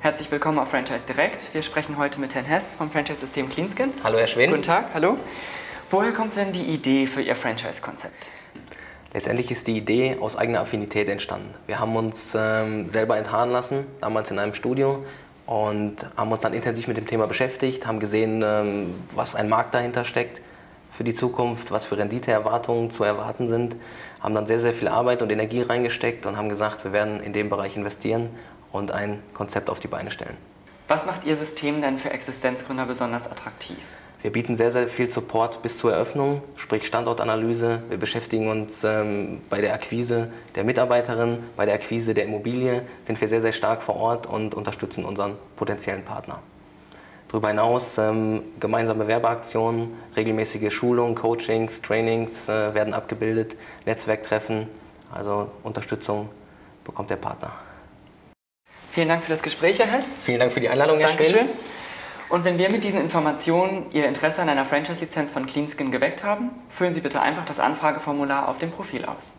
Herzlich willkommen auf Franchise Direct. Wir sprechen heute mit Herrn Hess vom Franchise-System Clean Skin. Hallo Herr Schwen. Guten Tag, hallo. Woher kommt denn die Idee für Ihr Franchise-Konzept? Letztendlich ist die Idee aus eigener Affinität entstanden. Wir haben uns selber enthaaren lassen, damals in einem Studio, und haben uns dann intensiv mit dem Thema beschäftigt, haben gesehen, was ein Markt dahinter steckt für die Zukunft, was für Renditeerwartungen zu erwarten sind, haben dann sehr, sehr viel Arbeit und Energie reingesteckt und haben gesagt, wir werden in dem Bereich investieren und ein Konzept auf die Beine stellen. Was macht Ihr System denn für Existenzgründer besonders attraktiv? Wir bieten sehr, sehr viel Support bis zur Eröffnung, sprich Standortanalyse. Wir beschäftigen uns bei der Akquise der Mitarbeiterin, bei der Akquise der Immobilie, sind wir sehr, sehr stark vor Ort und unterstützen unseren potenziellen Partner. Darüber hinaus gemeinsame Werbeaktionen, regelmäßige Schulungen, Coachings, Trainings werden abgebildet, Netzwerktreffen, also Unterstützung bekommt der Partner. Vielen Dank für das Gespräch, Herr Hess. Vielen Dank für die Einladung, Herr Schwen. Dankeschön. Und wenn wir mit diesen Informationen Ihr Interesse an einer Franchise-Lizenz von Clean Skin geweckt haben, füllen Sie bitte einfach das Anfrageformular auf dem Profil aus.